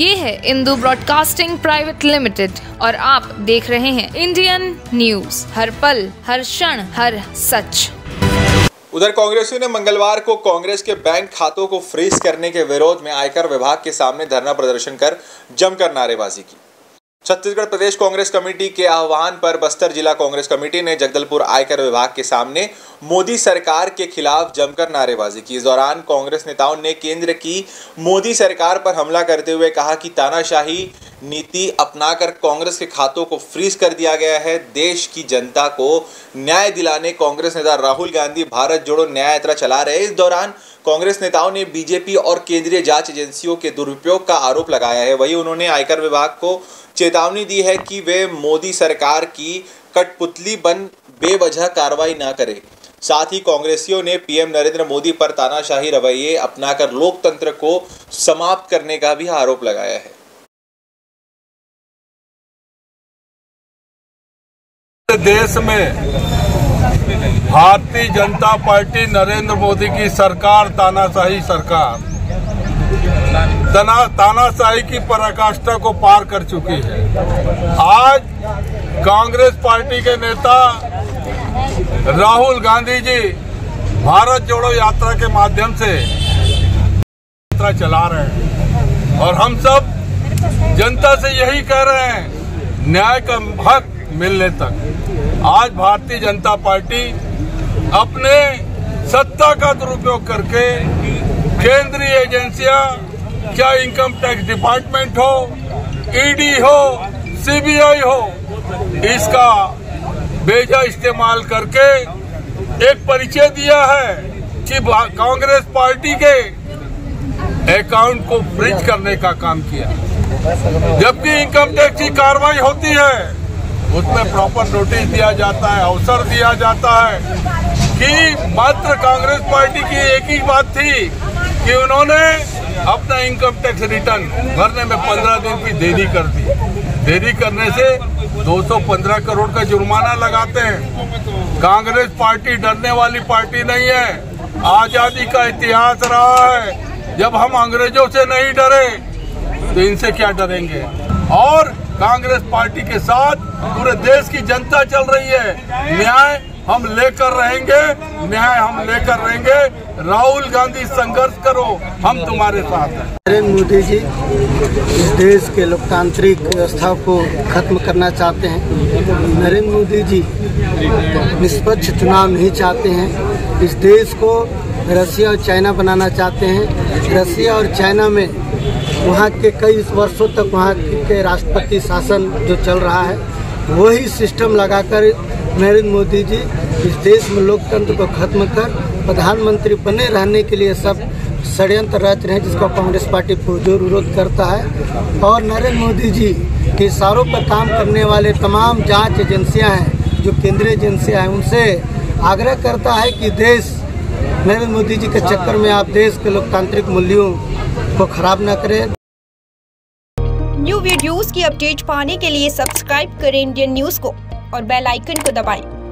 ये है Indu broadcasting private limited और आप देख रहे हैं इंडियन न्यूज़, हर पल, हर क्षण, हर सच। उधर कांग्रेसियों ने मंगलवार को कांग्रेस के बैंक खातों को फ्रीज करने के विरोध में आयकर विभाग के सामने धरना प्रदर्शन कर जमकर नारेबाजी की। छत्तीसगढ़ प्रदेश कांग्रेस कमेटी के आह्वान पर बस्तर जिला कांग्रेस कमेटी ने जगदलपुर आयकर विभाग के सामने मोदी सरकार के खिलाफ जमकर नारेबाजी की। इस दौरान कांग्रेस नेताओं ने केंद्र की मोदी सरकार पर हमला करते हुए कहा कि तानाशाही नीति अपनाकर कांग्रेस के खातों को फ्रीज कर दिया गया है। देश की जनता को न्याय दिलाने कांग्रेस नेता राहुल गांधी भारत जोड़ो न्याय यात्रा चला रहे। इस दौरान कांग्रेस नेताओं ने बीजेपी और केंद्रीय जांच एजेंसियों के दुरुपयोग का आरोप लगाया है। वहीं उन्होंने आयकर विभाग को चेतावनी दी है कि वे मोदी सरकार की कठपुतली बन बेवजह कार्रवाई ना करें। साथ ही कांग्रेसियों ने पीएम नरेंद्र मोदी पर तानाशाही रवैये अपनाकर लोकतंत्र को समाप्त करने का भी आरोप लगाया है। देश में भारतीय जनता पार्टी नरेंद्र मोदी की सरकार तानाशाही सरकार तानाशाही की पराकाष्ठा को पार कर चुकी है। आज कांग्रेस पार्टी के नेता राहुल गांधी जी भारत जोड़ो यात्रा के माध्यम से यात्रा चला रहे हैं और हम सब जनता से यही कह रहे हैं, न्याय का हक मिलने तक। आज भारतीय जनता पार्टी अपने सत्ता का दुरुपयोग करके केंद्रीय एजेंसियां, चाहे इनकम टैक्स डिपार्टमेंट हो, ईडी हो, सीबीआई हो, इसका बेजा इस्तेमाल करके एक परिचय दिया है कि कांग्रेस पार्टी के अकाउंट को फ्रीज करने का काम किया। जबकि इनकम टैक्स की कार्रवाई होती है उसमें प्रॉपर नोटिस दिया जाता है, अवसर दिया जाता है कि मात्र कांग्रेस पार्टी की एक ही बात थी कि उन्होंने अपना इनकम टैक्स रिटर्न भरने में 15 दिन की देरी कर दी। देरी करने से 215 करोड़ का जुर्माना लगाते हैं। कांग्रेस पार्टी डरने वाली पार्टी नहीं है। आजादी का इतिहास रहा है, जब हम अंग्रेजों से नहीं डरे तो इनसे क्या डरेंगे। और कांग्रेस पार्टी के साथ पूरे देश की जनता चल रही है। न्याय हम लेकर रहेंगे, न्याय हम लेकर रहेंगे। राहुल गांधी संघर्ष करो, हम तुम्हारे साथ हैं। नरेंद्र मोदी जी इस देश के लोकतांत्रिक व्यवस्था को खत्म करना चाहते हैं। नरेंद्र मोदी जी निष्पक्ष चुनाव नहीं चाहते हैं। इस देश को रसिया और चाइना बनाना चाहते हैं। रसिया और चाइना में वहाँ के कई वर्षों तक वहाँ के राष्ट्रपति शासन जो चल रहा है वही सिस्टम लगाकर नरेंद्र मोदी जी इस देश में लोकतंत्र को खत्म कर प्रधानमंत्री बने रहने के लिए सब षड्यंत्र रच रहे हैं, जिसका कांग्रेस पार्टी पुरजोर विरोध करता है। और नरेंद्र मोदी जी के इशारों पर काम करने वाले तमाम जांच एजेंसियां हैं, जो केंद्रीय एजेंसियां हैं, उनसे आग्रह करता है कि देश नरेंद्र मोदी जी के चक्कर में आप देश के लोकतांत्रिक मूल्यों को खराब न करें। न्यू वीडियोज़ की अपडेट पाने के लिए सब्सक्राइब करें इंडियन न्यूज़ को और बेल आइकन को दबाएं।